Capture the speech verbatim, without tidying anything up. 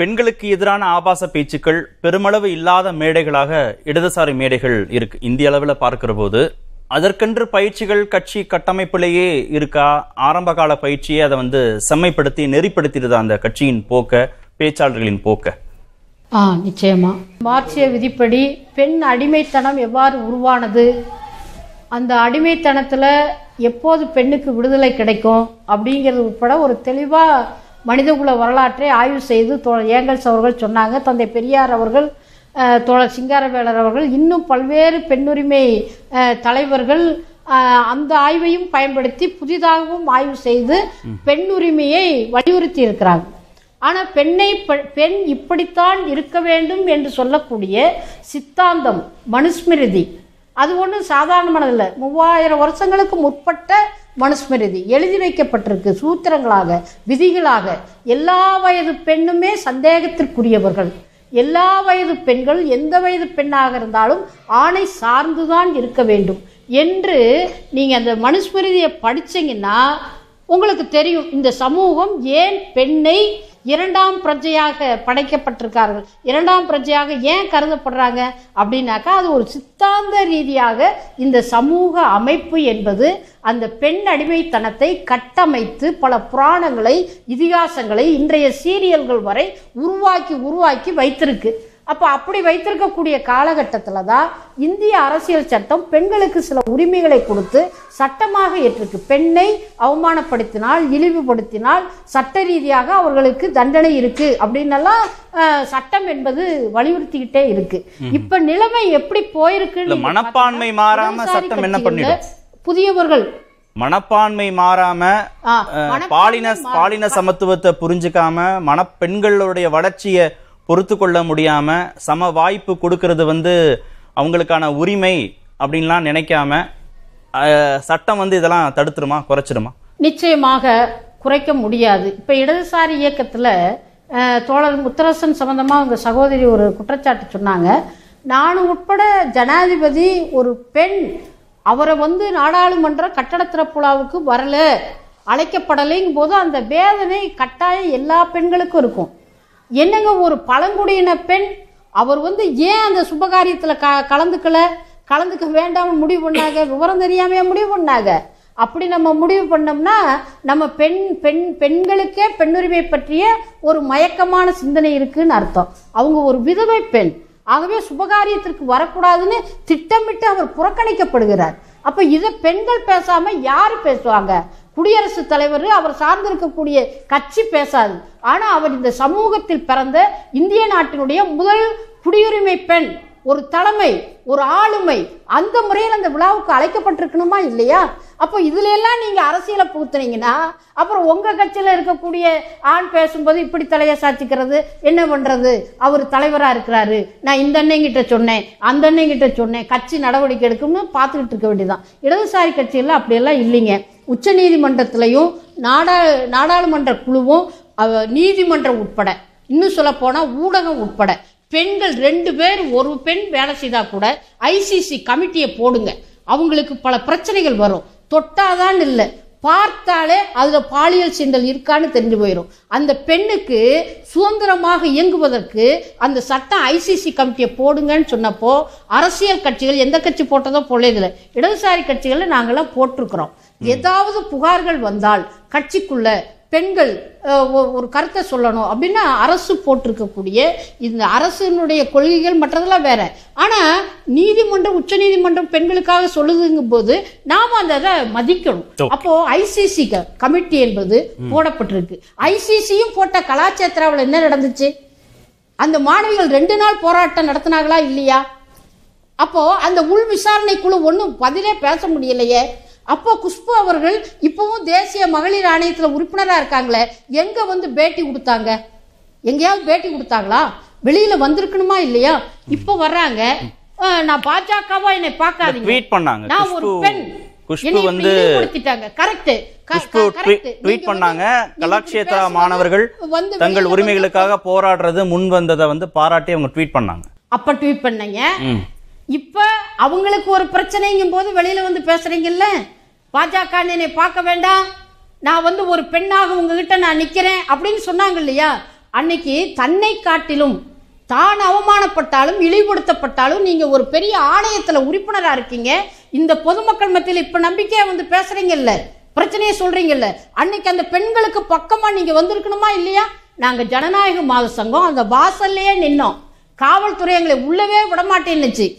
பெண்களுக்கு எதிரான ஆபாச பேச்சுக்கள் பெருமளவு இல்லாத மேடைகளாக இடதுசாரி மேடைகள் இருக்கு. இந்திய அளவில் பார்க்கிற போது அதற்கென்று பயிற்சிகள் கட்சி கட்டமைப்பிலேயே இருக்கா? ஆரம்ப கால பயிற்சியை அதை வந்து செம்மைப்படுத்தி நெறிப்படுத்திடுதா அந்த கட்சியின் போக்க, பேச்சாளர்களின் போக்க? ஆ, நிச்சயமா. மார்க்சிய விதிப்படி பெண் அடிமைத்தனம் எவ்வாறு உருவானது, அந்த அடிமைத்தனத்தில் எப்போது பெண்ணுக்கு விடுதலை கிடைக்கும் அப்படிங்கிறது உட்பட ஒரு தெளிவாக மனிதகுல வரலாற்றை ஆய்வு செய்து தோழர் ஏங்கல்ஸ் அவர்கள் சொன்னாங்க. தந்தை பெரியார் அவர்கள், தோழர் சிங்காரவேலர் அவர்கள், இன்னும் பல்வேறு பெண்ணுரிமை தலைவர்கள் அந்த ஆய்வையும் பயன்படுத்தி புதிதாகவும் ஆய்வு செய்து பெண்ணுரிமையை வலியுறுத்தி இருக்கிறாங்க. ஆனால் பெண்ணை பெண் இப்படித்தான் இருக்க வேண்டும் என்று சொல்லக்கூடிய சித்தாந்தம், மனுஸ்மிருதி, அது ஒன்றும் சாதாரணமானதில்லை. மூவாயிரம் வருஷங்களுக்கு முற்பட்ட மனுஸ்மிருதி எழுதி வைக்கப்பட்டிருக்கு சூத்திரங்களாக, விதிகளாக. எல்லா வயது பெண்ணுமே சந்தேகத்திற்குரியவர்கள். எல்லா வயது பெண்கள் எந்த வயது பெண்ணாக இருந்தாலும் ஆணை சார்ந்துதான் இருக்க வேண்டும் என்று நீங்கள் அந்த மனுஸ்மிருதியை படித்தீங்கன்னா உங்களுக்கு தெரியும் இந்த சமூகம் ஏன் பெண்ணை இரண்டாம் பிரஜையாக படைக்கப்பட்டிருக்கார்கள், இரண்டாம் பிரஜையாக ஏன் கருதப்படுறாங்க அப்படின்னாக்கா அது ஒரு சித்தாந்த ரீதியாக இந்த சமூக அமைப்பு என்பது அந்த பெண் அடிமைத்தனத்தை கட்டமைத்து பல புராணங்களை, இதிகாசங்களை, இன்றைய சீரியல்கள் வரை உருவாக்கி உருவாக்கி வைத்திருக்கு. அப்போ அப்படி வைத்திருக்கக்கூடிய காலகட்டத்தில் தான் இந்திய அரசியல் சட்டம் பெண்களுக்கு சில உரிமைகளை கொடுத்து சட்டமாக ஏற்றிருக்கு. பெண்ணை அவமானப்படுத்தினால், இழிவுபடுத்தினால் சட்ட ரீதியாக அவர்களுக்கு தண்டனை இருக்குது அப்படின்னெல்லாம் சட்டம் என்பது வலியுறுத்திக்கிட்டே இருக்கு. இப்போ நிலைமை எப்படி போயிருக்கு? மனப்பான்மை மாறாம சட்டம் என்ன பண்ணிடும்? புதியவர்கள் மனப்பான்மை மாறாம, பாலின பாலின சமத்துவத்தை புரிஞ்சுக்காம, மன பெண்களுடைய வளர்ச்சியை பொறுத்து கொள்ள முடியாமல், சம வாய்ப்பு கொடுக்கறது வந்து அவங்களுக்கான உரிமை அப்படின்லாம் நினைக்காம சட்டம் வந்து இதெல்லாம் தடுத்துருமா, குறைச்சிடுமா? நிச்சயமாக குறைக்க முடியாது. இப்போ இடதுசாரி இயக்கத்தில் தோழர் முத்தரசன் சம்பந்தமாக அவங்க சகோதரி ஒரு குற்றச்சாட்டு சொன்னாங்க. நான் உட்பட ஜனாதிபதி ஒரு பெண், அவரை வந்து நாடாளுமன்ற கட்டட திறப்புலாவுக்கு வரலை, அழைக்கப்படலைங்கும் போது அந்த வேதனை கட்டாயம் எல்லா பெண்களுக்கும் இருக்கும். என்னங்க, ஒரு பழங்குடியின பெண், அவர் வந்து ஏன் அந்த சுபகாரியத்தில் க கலந்துக்கல கலந்துக்க வேண்டாம்னு முடிவு பண்ணாங்க? விவரம் தெரியாமையே முடிவு பண்ணாங்க. அப்படி நம்ம முடிவு பண்ணோம்னா நம்ம பெண் பெண் பெண்களுக்கே பெண்ணுரிமை பற்றிய ஒரு மயக்கமான சிந்தனை இருக்குன்னு அர்த்தம். அவங்க ஒரு விதவை பெண், ஆகவே சுபகாரியத்திற்கு வரக்கூடாதுன்னு திட்டமிட்டு அவர் புறக்கணிக்கப்படுகிறார். அப்போ இதை பெண்கள் பேசாமல் யார் பேசுவாங்க? குடியரசுத் தலைவர், அவர் சார்ந்திருக்கக்கூடிய கட்சி பேசாது. ஆனால் அவர் இந்த சமூகத்தில் பிறந்த இந்திய நாட்டினுடைய முதல் குடியுரிமை பெண், ஒரு தலைமை, ஒரு ஆளுமை, அந்த முறையில் அந்த விழாவுக்கு அழைக்கப்பட்டிருக்கணுமா இல்லையா? அப்போ இதுல எல்லாம் நீங்கள் அரசியலை புகுத்துனீங்கன்னா அப்புறம் உங்கள் கட்சியில் இருக்கக்கூடிய ஆண் பேசும்போது இப்படி தலையை சாய்ச்சிக்கிறது என்ன பண்ணுறது? அவர் தலைவராக இருக்கிறாரு, நான் இந்த அண்ணங்கிட்ட சொன்னேன், அந்த அண்ணங்கிட்ட சொன்னேன், கட்சி நடவடிக்கை எடுக்கும்னு பார்த்துக்கிட்டு இருக்க வேண்டியதான். இடதுசாரி கட்சியெல்லாம் அப்படியெல்லாம் இல்லைங்க. உச்ச நீதிமன்றத்திலையும் நாடா நாடாளுமன்ற குழுவும் நீதிமன்றம் உட்பட, இன்னும் சொல்ல போனால் ஊடகம் உட்பட, பெண்கள் ரெண்டு பேர் ஒரு பெண் வேலை செய்தால் கூட ஐசிசி கமிட்டியை போடுங்க, அவங்களுக்கு பல பிரச்சனைகள் வரும். தொட்டாதான் இல்லை, பார்த்தாலே அதில் பாலியல் சீண்டல் இருக்கான்னு தெரிஞ்சு போயிடும். அந்த பெண்ணுக்கு சுதந்திரமாக இயங்குவதற்கு அந்த சட்டம் ஐசிசி கமிட்டியை போடுங்கன்னு சொன்னப்போ அரசியல் கட்சிகள் எந்த கட்சி போட்டதோ போலேதில்லை, இடதுசாரி கட்சிகளை நாங்கள்லாம் போட்டிருக்கிறோம். ஏதாவது புகார்கள் வந்தால் கட்சிக்குள்ள பெண்கள் ஒரு கருத்தை சொல்லணும் அப்படின்னா அரசு போட்டிருக்கக்கூடிய இந்த அரசினுடைய கொள்கைகள் மற்றதெல்லாம் வேற. ஆனால் நீதிமன்றம், உச்ச நீதிமன்றம் பெண்களுக்காக சொல்லுதுங்கும் போது நாம் அந்த அதை மதிக்கணும். அப்போ ஐசிசி கமிட்டி என்பது போடப்பட்டிருக்கு. ஐசிசியும் போட்ட கலாச்சேத்திராவில் என்ன நடந்துச்சு? அந்த மாணவிகள் ரெண்டு நாள் போராட்டம் நடத்தினாங்களா இல்லையா? அப்போ அந்த உள் விசாரணை குழு ஒன்றும் பதிலே பேச முடியலையே. அப்போ குஷ்பு அவர்கள் இப்பவும் தேசிய மகளிர் ஆணையத்தில் உறுப்பினராக இருக்காங்களே, எங்க வந்து பேட்டி கொடுத்தாங்க? எங்கேயாவது பேட்டி கொடுத்தாங்களா? வெளியில வந்திருக்கணுமா இல்லையா? இப்ப வர்றாங்க, நான் பாஜகவா என்னை பார்க்காதீங்க, நான் ஒரு பெண், கலாட்சேத்ரா மாணவர்கள் தங்கள் உரிமைகளுக்காக போராடுறது முன் வந்ததை வந்து பாராட்டி அவங்க ட்வீட் பண்ணாங்க. அப்ப ட்வீட் பண்ணீங்க, இப்போ அவங்களுக்கு ஒரு பிரச்சனைங்கும் போது வெளியில் வந்து பேசுகிறீங்கல்ல, பாஜக என்னை பார்க்க வேண்டாம், நான் வந்து ஒரு பெண்ணாக உங்ககிட்ட நான் நிற்கிறேன் அப்படின்னு சொன்னாங்க இல்லையா? அன்னைக்கு தன்னை காட்டிலும் தான் அவமானப்பட்டாலும் இழிவுபடுத்தப்பட்டாலும் நீங்கள் ஒரு பெரிய ஆணையத்தில் உறுப்பினராக இருக்கீங்க. இந்த பொதுமக்கள் மத்தியில் இப்போ நம்பிக்கையாக வந்து பேசுகிறீங்கல்ல, பிரச்சனையை சொல்கிறீங்கல்ல, அன்னைக்கு அந்த பெண்களுக்கு பக்கமாக நீங்கள் வந்திருக்கணுமா இல்லையா? நாங்கள் ஜனநாயக மாத சங்கம் அந்த வாசல்லையே நின்னோம். காவல்துறை எங்களை உள்ளவே விடமாட்டேன்னுச்சு.